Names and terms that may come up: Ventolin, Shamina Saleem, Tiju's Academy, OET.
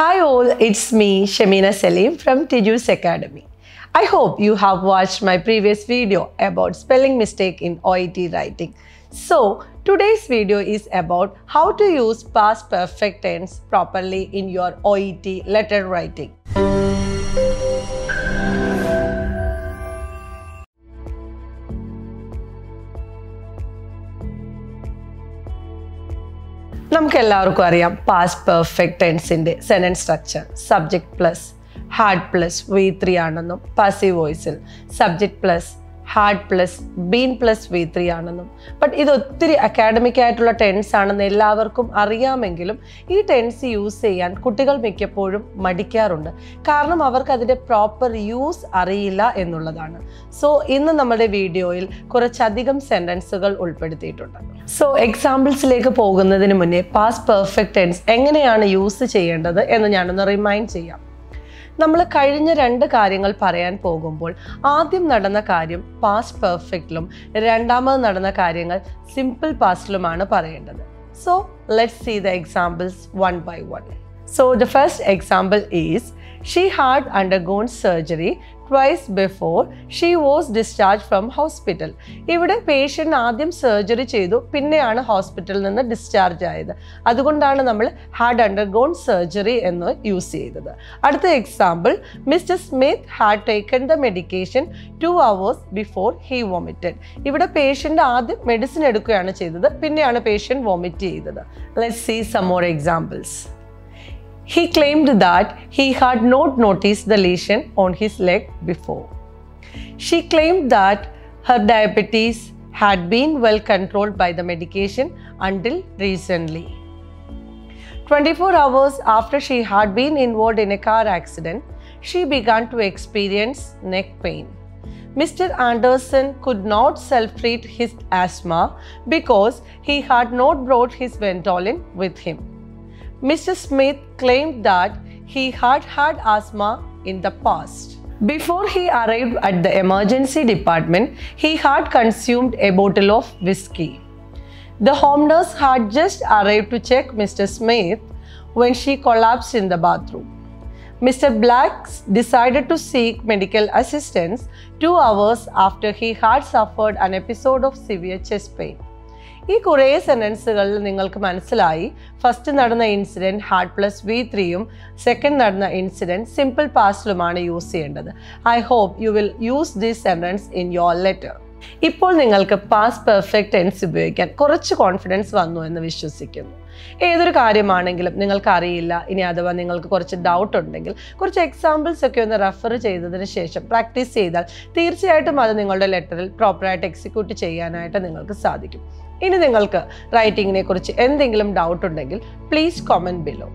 Hi all, it's me Shamina Saleem from Tiju's Academy. I hope you have watched my previous video about spelling mistake in OET writing. So today's video is about how to use past perfect tense properly in your OET letter writing. നമുക്ക് എല്ലാവർക്കും അറിയാം past perfect ടെൻസിന്റെ sentence structure subject plus had plus V3 ആണെന്നും passive വോയിസിൽ subject plus had plus been plus V3 ആണെന്നും. But ഇത് ഒത്തിരി academic ആയിട്ടുള്ള ടെൻസ് ആണെന്ന് എല്ലാവർക്കും അറിയാമെങ്കിലും ഈ ടെൻസ് യൂസ് ചെയ്യാൻ കുട്ടികൾ മിക്കപ്പോഴും മടിക്കാറുണ്ട്, കാരണം അവർക്ക് അതിൻ്റെ പ്രോപ്പർ യൂസ് അറിയില്ല എന്നുള്ളതാണ്. സോ ഇന്ന് നമ്മുടെ വീഡിയോയിൽ കുറച്ചധികം സെൻറ്റൻസുകൾ ഉൾപ്പെടുത്തിയിട്ടുണ്ട്. സോ എക്സാമ്പിൾസിലേക്ക് പോകുന്നതിന് മുന്നേ പാസ്റ്റ് പെർഫെക്റ്റ് ടെൻസ് എങ്ങനെയാണ് യൂസ് ചെയ്യേണ്ടത് എന്ന് ഞാനൊന്ന് റിമൈൻഡ് ചെയ്യാം. നമ്മൾ കഴിഞ്ഞ രണ്ട് കാര്യങ്ങൾ പറയാൻ പോകുമ്പോൾ ആദ്യം നടന്ന കാര്യം പാസ്റ്റ് പെർഫെക്റ്റിലും രണ്ടാമത് നടന്ന കാര്യങ്ങൾ സിമ്പിൾ പാസ്റ്റിലുമാണ് പറയേണ്ടത്. So let's see the examples one by one. So the first example is she had undergone surgery twice before she was discharged from hospital. ഇവിടെ പേഷ്യൻ്റ് ആദ്യം സർജറി ചെയ്തു, പിന്നെയാണ് ഹോസ്പിറ്റലിൽ നിന്ന് ഡിസ്ചാർജ് ആയത്. അതുകൊണ്ടാണ് നമ്മൾ ഹാഡ് അണ്ടർഗോൺ സർജറി എന്ന് യൂസ് ചെയ്തത്. അടുത്ത example, mister Smith had taken the medication 2 hours before he vomited. ഇവിടെ പേഷ്യൻ്റ് ആദ്യം മെഡിസിൻ എടുക്കുകയാണ് ചെയ്തത്, പിന്നെയാണ് പേഷ്യൻ്റ് വോമിറ്റ് ചെയ്തത്. Let's see some more examples. He claimed that he had not noticed the lesion on his leg before. She claimed that her diabetes had been well controlled by the medication until recently. 24 hours after she had been involved in a car accident, she began to experience neck pain. Mr. Anderson could not self-treat his asthma because he had not brought his Ventolin with him. Mr. Smith claimed that he had had asthma in the past. Before he arrived at the emergency department, he had consumed a bottle of whiskey. The home nurse had just arrived to check Mr. Smith when she collapsed in the bathroom. Mr. Black decided to seek medical assistance 2 hours after he had suffered an episode of severe chest pain. ഈ കുറേ സെൻറ്റൻസുകളിൽ നിങ്ങൾക്ക് മനസ്സിലായി, first നടന്ന incident had plus V3-യും second നടന്ന incident simple പാസ്റ്റിലുമാണ് use ചെയ്യേണ്ടത്. I hope you will use these sentence in your letter. ഇപ്പോൾ നിങ്ങൾക്ക് പാസ്റ്റ് പെർഫെക്റ്റ് ടെൻസ് ഉപയോഗിക്കാൻ കുറച്ച് കോൺഫിഡൻസ് വന്നു എന്ന് വിശ്വസിക്കുന്നു. ഏതൊരു കാര്യമാണെങ്കിലും നിങ്ങൾക്ക് അറിയില്ല, ഇനി അഥവാ നിങ്ങൾക്ക് കുറച്ച് ഡൗട്ട് ഉണ്ടെങ്കിൽ കുറച്ച് എക്സാമ്പിൾസ് ഒക്കെ ഒന്ന് റെഫർ ചെയ്തതിന് ശേഷം പ്രാക്ടീസ് ചെയ്താൽ തീർച്ചയായിട്ടും അത് നിങ്ങളുടെ ലെറ്ററിൽ പ്രോപ്പറായിട്ട് എക്സിക്യൂട്ട് ചെയ്യാനായിട്ട് നിങ്ങൾക്ക് സാധിക്കും. ഇനി നിങ്ങൾക്ക് റൈറ്റിങ്ങിനെ കുറിച്ച് എന്തെങ്കിലും ഡൗട്ട് ഉണ്ടെങ്കിൽ പ്ലീസ് കമൻറ്റ് ബിലോ.